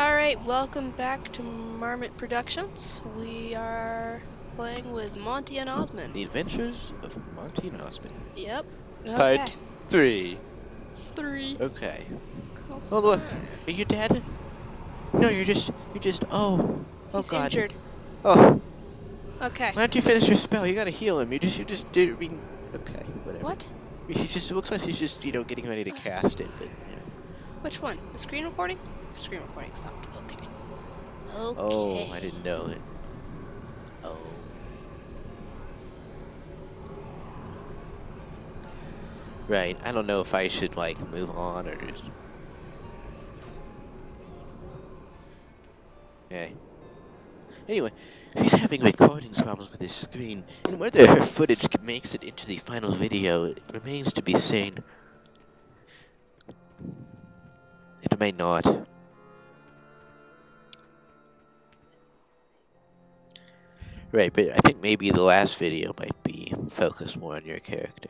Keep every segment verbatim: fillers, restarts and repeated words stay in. Alright, welcome back to Marmot Productions. We are playing with Monty and Osmin. The Adventures of Monty and Osmin. Yep. Okay. Part three. Three. Okay. Oh, oh look. Are you dead? No, you're just, you're just, oh. Oh He's God. injured. Oh. Okay. Why don't you finish your spell? You gotta heal him. You just, you just did, I mean, okay, whatever. What? She just, it looks like she's just, you know, getting ready to uh. cast it, but, yeah. Which one? The screen recording? Screen recording stopped. Okay. Okay. Oh, I didn't know it. Oh. Right. I don't know if I should like move on or just. Okay. Anyway, she's having recording problems with this screen, and whether her footage makes it into the final video it remains to be seen. It may not. Right, but I think maybe the last video might be focused more on your character.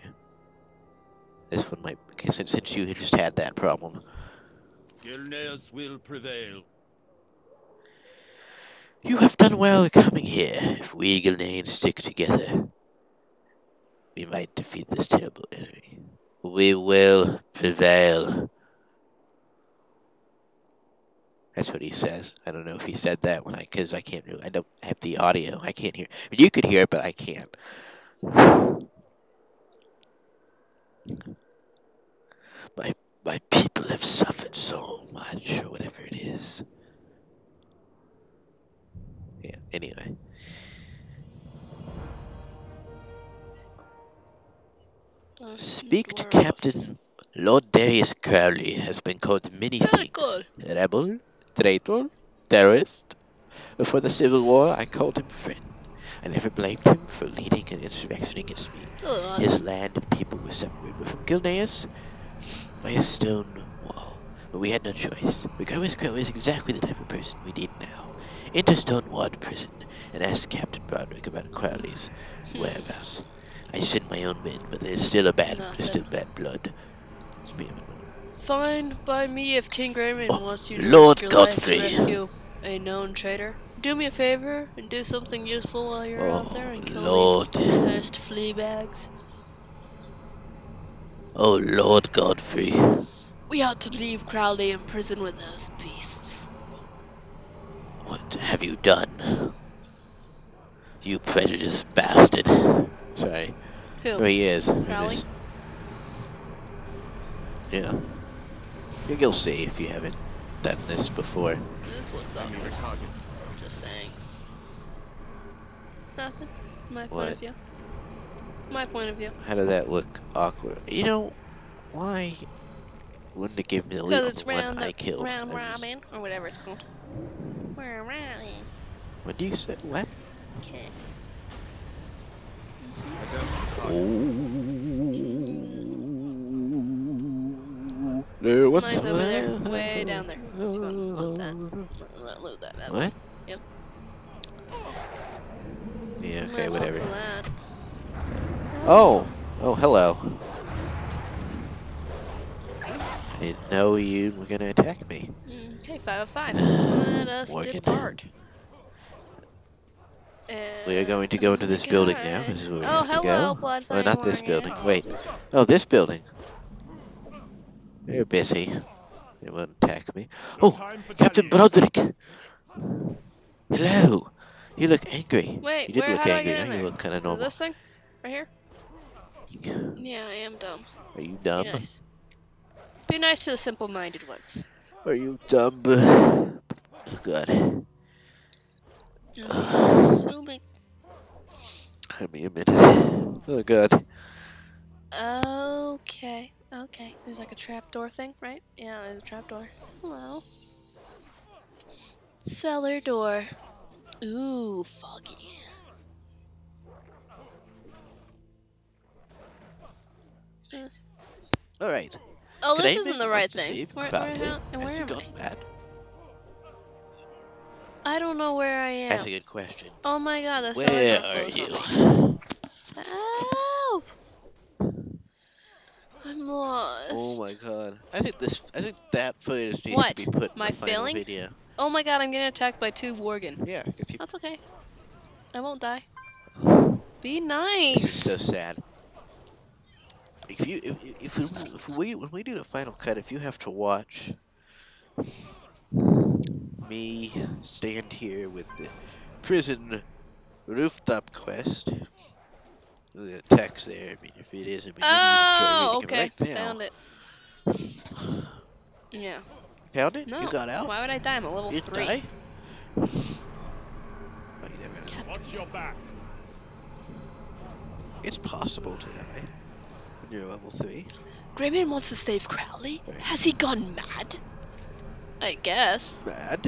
This one might, because since you just had that problem. Gilneas will prevail. You have done well coming here. If we Gilnean stick together, we might defeat this terrible enemy. We will prevail. That's what he says. I don't know if he said that when I, because I can't really, I don't have the audio. I can't hear. I mean, you could hear it, but I can't. My, my people have suffered so much, or whatever it is. Yeah, anyway. Speak to Captain. Lord Darius Crowley has been called many things. Rebel, traitor, terrorist. Before the Civil War, I called him friend. I never blamed him for leading an insurrection against me. Uh. His land and people were separated from Gilneas by a stone wall. But we had no choice. Regardless, Crowley is exactly the type of person we need now. Enter Stonewall Prison and ask Captain Broderick about Crowley's hmm. whereabouts. I sent my own men, but there's still a bad, there's still bad blood. Fine by me if King Greymane oh, wants you to Lord Godfrey. rescue a known traitor. Do me a favor and do something useful while you're oh, out there and kill Lord. these cursed flea bags. Oh Lord Godfrey. We ought to leave Crowley in prison with those beasts. What have you done? You prejudiced bastard. Sorry. Who? There he is. Crowley? Yeah. I think you'll see if you haven't done this before. This looks awkward. I'm just saying. Nothing. My what? point of view. My point of view. How did that look awkward? You know, why wouldn't it give me the legal it's round one the, I killed? Round robin, just... or whatever it's called. We're round. What do you say? What? Okay. Mm-hmm. Oh. No, what's Mine's over there, way down there. If you want to load that. Load that, that. What? One. Yep. Yeah, okay, Mine's whatever. Oh! Oh, hello. I didn't know you were going to attack me. Okay, five oh five. Let us Worgen. depart. We are going to go into this building right. now. This is where oh, we have hello, to go. Bloodfang oh, not this building. Wait. Oh, this building. They're busy. They won't attack me. No oh! Captain Broderick! Hello! You look angry. Wait, you did where, look how angry, do I get in now there? You look kind of normal. Is this thing? Right here? Yeah, I am dumb. Are you dumb? Be nice, Be nice to the simple-minded ones. Are you dumb? Oh, God. Oh, so big. Give me a minute. Oh, God. Okay. Okay, there's like a trapdoor thing, right? Yeah, there's a trapdoor. Hello. Cellar door. Ooh, foggy. Uh. Alright. Oh, Could this I isn't the right thing. Where, where, how, and where am I? Bad? I don't know where I am. That's a good question. Oh my god, that's Where are you? Help! I'm lost. Oh my god! I think this. I think that footage needs what? to be put in my the final failing? video. Oh my god, I'm getting attacked by two Worgen. Yeah. If you That's okay. I won't die. Be nice. This is so sad. If you if if, if, if we when we do the final cut, if you have to watch me stand here with the prison rooftop quest, the attacks there. I mean, if it is, I mean, oh, okay, right now. Found it. Yeah. Found it? No. You got out? Why would I die? I'm a level you three. Die? Oh, you never know. Watch your back. It's possible to die. You're level three. Greymane wants to save Crowley? Right. Has he gone mad? I guess. Mad?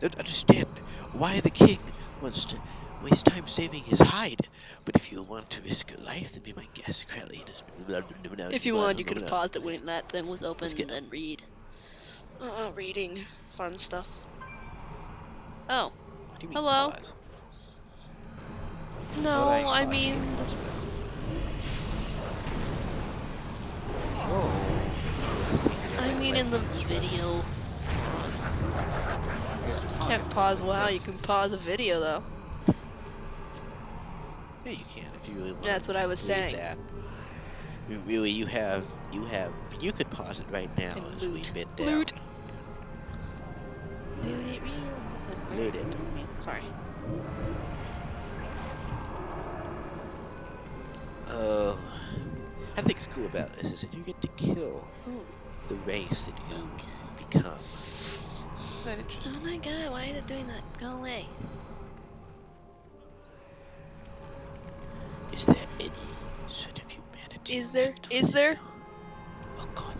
Don't understand why the king wants to waste time saving his hide. But if you want to risk your life, then be my guest, Crowley. If you wanted, you could have paused it when that thing was open and then read. Uh, reading. Fun stuff. Oh. What do you mean hello? Pause? No, I mean. I mean in the video. You can't pause. Wow, you can pause a video though. Yeah, you can if you really want. That's what I was saying. That. Really, you have, you have, you could pause it right now as we bend down. Loot. Loot it real. Loot it. Sorry. Uh, I think it's cool about this is that you get to kill ooh. The race that you okay. become. That interesting. Oh my god, why is it doing that? Go away. Is there any sort of humanity? Is there? Is there? Oh god.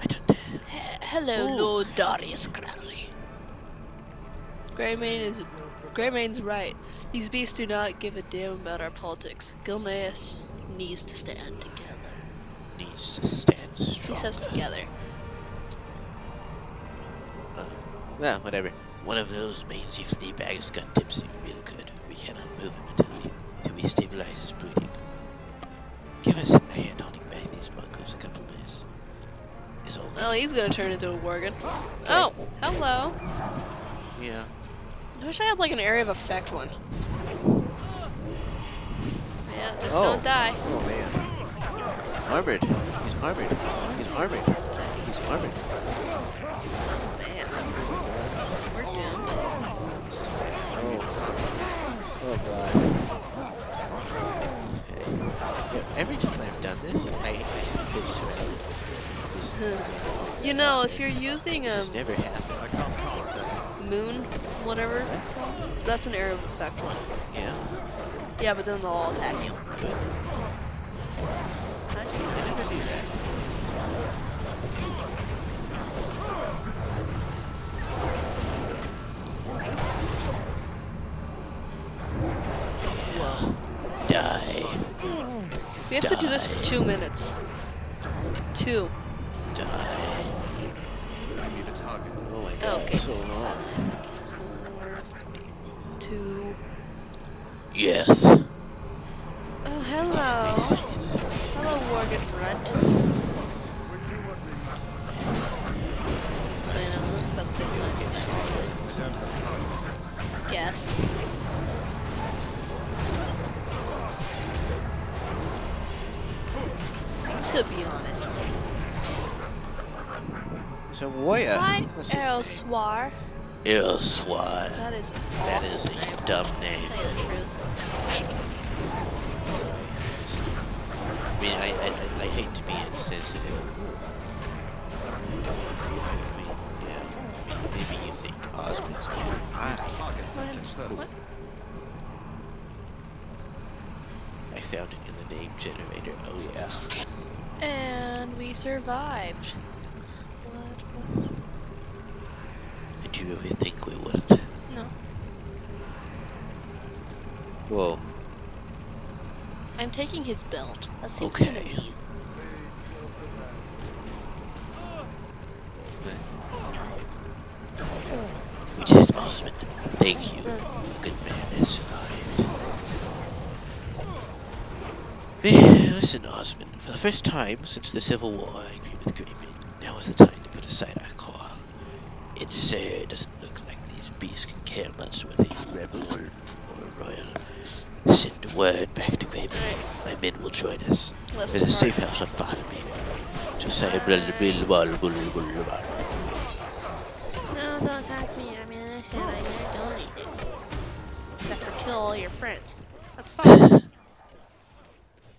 I don't know. He hello, ooh. Lord Darius Crowley. Greymane is. Greymane's right. These beasts do not give a damn about our politics. Gilneas needs to stand together. Needs to stand strong. He says together. Uh, well, whatever. One of those mangy flea bags got tipsy real good. We cannot move him until we, until we stabilize his bleeding. Give us a hand holding back these bunkers a couple minutes. It's over. Well, he's gonna turn into a Worgen. Oh, hello. Yeah. I wish I had like an area of effect one. Yeah, just oh. don't die. Oh man. Armored. He's armored. He's armored. He's armored. Oh man. We're doomed. Oh. Oh god. Okay. Yeah, every time I've done this, I, I have been surrounded. You know, if you're using this a. Never happened. Moon. Whatever it's called. That's an area of effect one. Yeah. Yeah, but then they'll all attack you. Good. I never do that. Yeah. Die. We have Die. to do this for two minutes. Two. Die. Oh my god, okay. So long. Yes. Oh, hello. Hello, Worgen Brent. I know, that's a good guess. To be honest. It's a warrior. Hi, Elswar. Elswar. That is a, that is a dumb name. I mean, I, I, I hate to be insensitive. I mean, yeah. I mean, maybe you think Osmin's good. I think it's cool. I found it in the name generator. Oh, yeah. And we survived. What? Did you really think we wouldn't? No. Whoa. I'm taking his belt. That seems okay. Gonna be. We did it, Osmin. Thank you. A good man has survived. Hey, listen, Osmin. For the first time since the Civil War, I agreed with Greymane. Now is the time to put a say, it doesn't look like these beasts could care much whether you rebel or, or royal. Send a word back to Greymane. My men will join us. Let's There's a safe house on fire from here. Josiah Avery. No, don't attack me. I mean, I said I didn't do anything. Except for kill all your friends. That's fine.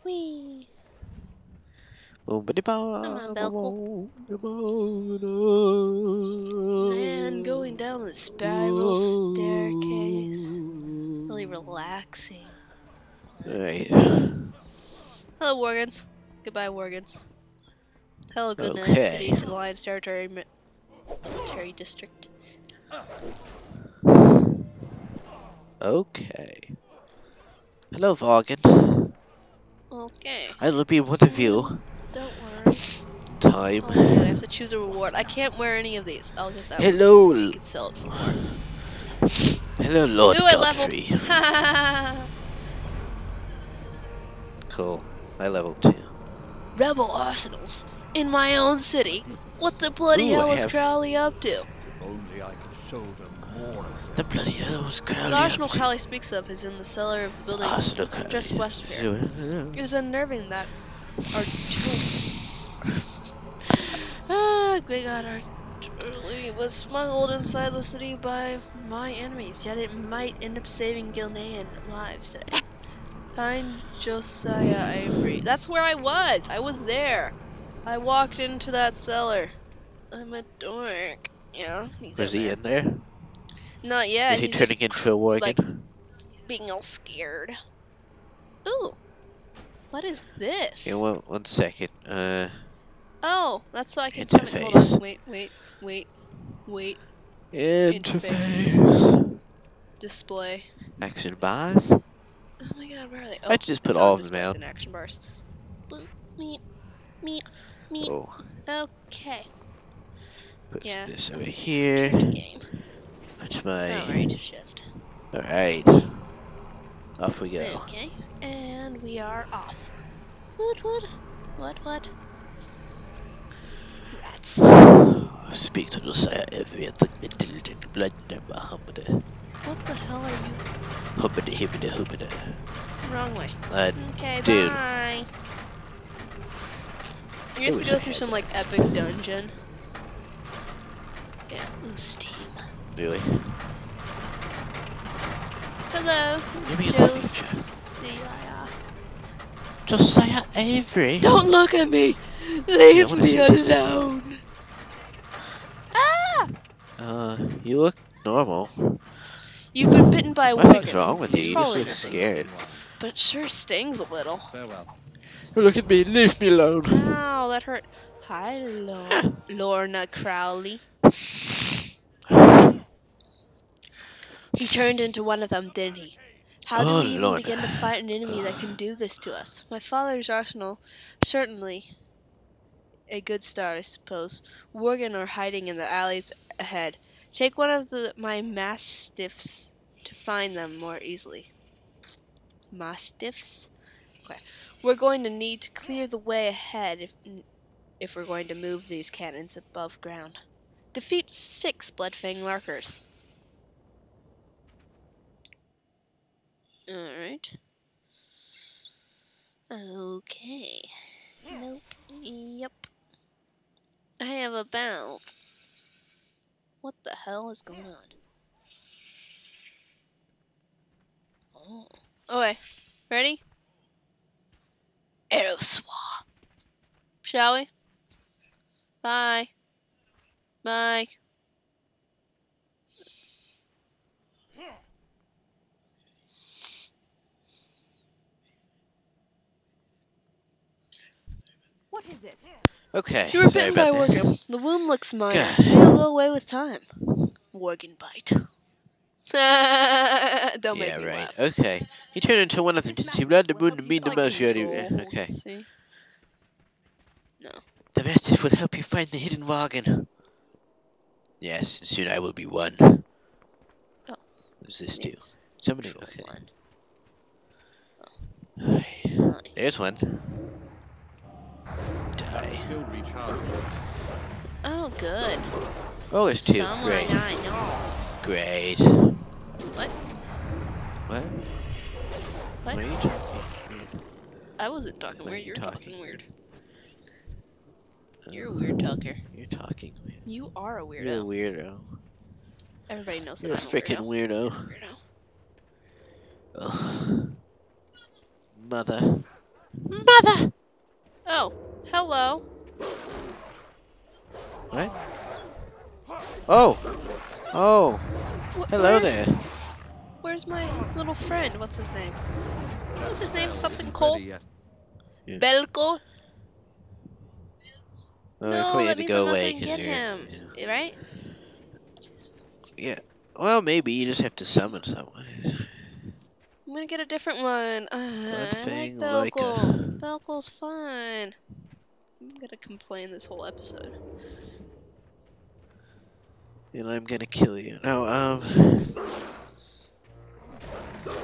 Whee! Boom, ba, de, ba, Come on, Belko. Ba, ba, da, Man, going down the spiral staircase. Really relaxing. Alright. Hello, Worgens. Goodbye, Worgens. Hello, Goodness okay. City to the Lion's Territory Military District. Okay. Hello, Worgen. Okay. I'll be one of you. Don't worry. Time. Oh my God, I have to choose a reward. I can't wear any of these. I'll get that one. Hello. I can sell it for more. Hello, Lord Ooh, Godfrey. I leveled. Cool. I leveled too. Rebel arsenals in my own city. What the bloody Ooh, hell is Crowley up to? Only I could show them more. The bloody hell is Crowley. The arsenal up to? Crowley speaks of is in the cellar of the building arsenal just west of here. It is unnerving that. Ah, Great God, Arturley was smuggled inside the city by my enemies, yet it might end up saving Gilnean lives today. Find Josiah Avery. That's where I was! I was there! I walked into that cellar. I'm a dork. Yeah, he's Was he there. in there? Not yet. Is he he's turning into a Worgen? Like, being all scared. Ooh! What is this? Yeah, one, one second. Uh, oh, that's so I can summon. Hold on. Wait, wait, wait, wait. Interface. interface. Display. Action bars? Oh my God, where are they? Oh, I just put all of them out. Action bars. Boop, meep, meep, meep. Oh. Okay. Put yeah. this over here. Game. That's my... Alright, shift. Alright. Off we go. Okay. And we are off. What, what? What, what? Rats. Speak to Josiah Avery at the Midland Blood Number Humbada. What the hell are you? Humbada, hibbada, hubbada. Wrong way. Uh, okay, dude. bye. You have to go through some, like, epic dungeon. Yeah, ooh, steam. Really? Hello. Give me Josiah. Josiah Avery! Don't look at me! Leave no me alone! Ah! Uh, you look normal. You've been bitten by a Worgen. Nothing's wrong with He's you, you just look scared. But it sure stings a little. Farewell. Look at me, leave me alone! Ow, that hurt. Hi, Lo Lorna Crowley. He turned into one of them, didn't he? How oh, do we even Lord. begin to fight an enemy that can do this to us? My father's arsenal, certainly a good start, I suppose. Worgen are hiding in the alleys ahead. Take one of the, my mastiffs to find them more easily. Mastiffs? Okay. We're going to need to clear the way ahead if, if we're going to move these cannons above ground. Defeat six Bloodfang Larkers. Alright. Okay. Nope. Yep. I have a belt. What the hell is going on? Oh. Okay. Ready? Arrow swaw. Shall we? Bye. Bye. What is it? Okay. You were bitten by Worgen. The wound looks minor. It'll go away with time. Worgen bite. Don't yeah, make me right. laugh. Okay. You turned into one of them. Did you run the moon to mean the mercy? Okay. See? No. The mastiff will help you find the hidden Worgen. Yes, and soon I will be one. Oh. What does this do? Somebody. Okay. One. Oh. Oh, yeah. There's one. Die. Oh, good. Oh, there's two. Some Great. I know. Great. What? What? What? What are you talking? I wasn't talking weird. You're talking weird. You're a weird talker. You're talking weird. You are a weirdo. You're a weirdo. Everybody knows that. You're a freaking weirdo. Weirdo. Ugh. Mother. Mother! Oh, hello. What? Oh! Oh! Wh hello where's, there. Where's my little friend? What's his name? What's his name? Something Cole? Yeah. Belko? Oh, no, we had to go away because you're him. Yeah. Right? Yeah. Well, maybe you just have to summon someone. I'm gonna get a different one. Uh, I like Belko. Belko's fun. I'm gonna complain this whole episode. And I'm gonna kill you. No, um,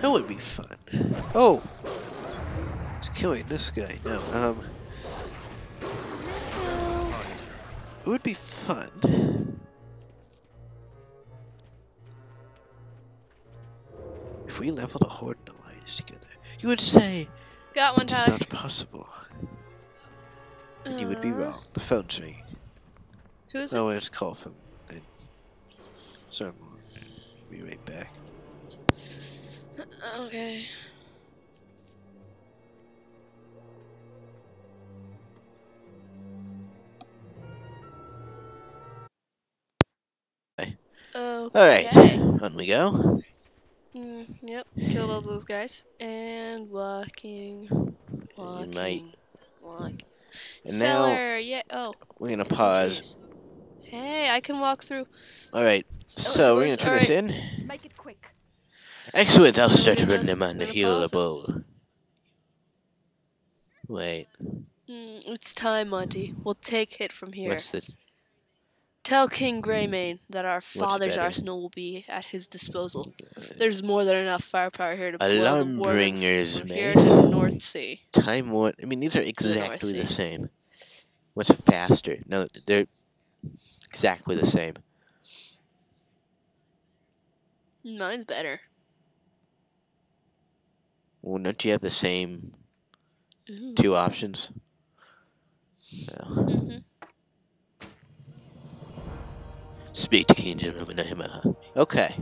that would be fun. Oh, he's killing this guy. No, um. It would be fun if we leveled a horde of lions together. You would say, "Got one, Tyler." It's not possible. And uh, you would be wrong. The phone's ringing. Who's it? Oh, it's call from. Sorry, I'll be right back. Okay. Okay. Alright, on we go. Mm, yep, killed all those guys. And walking. Walking. Night. Walking. And Cellar, now, yeah. Oh. We're gonna pause. Jeez. Hey, I can walk through. Alright, so we're gonna turn right. this in. Make it quick. Excellent, I'll start running him on the healable. Wait. Mm, it's time, Monty. We'll take hit from here. What's the. Tell King Greymane that our father's arsenal will be at his disposal. There's more than enough firepower here to Alarm blow the bringers, from here to the North Sea. Time War. I mean, these are exactly the, the same. What's faster? No, they're exactly the same. Mine's better. Well, don't you have the same Ooh. two options? No. Mm-hmm. Speak to King Greymane. Okay.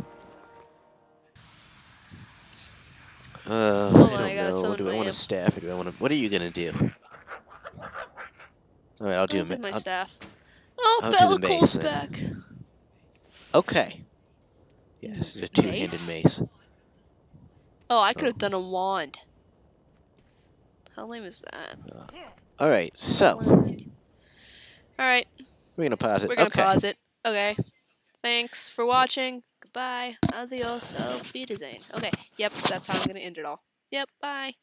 Uh, Hold I don't on, I know. What do I want to staff? Or do I want to? What are you gonna do? All right, I'll do a. My I'll, staff. Oh, Belko's back. Okay. Yes, a two-handed mace? mace. Oh, I could have oh. done a wand. How lame is that? Uh, all right, so. All right. We're gonna pause it. We're gonna okay. pause it. Okay. Thanks for watching. Goodbye. Adios. Auf Wiedersehen. Okay. Yep, that's how I'm going to end it all. Yep, bye.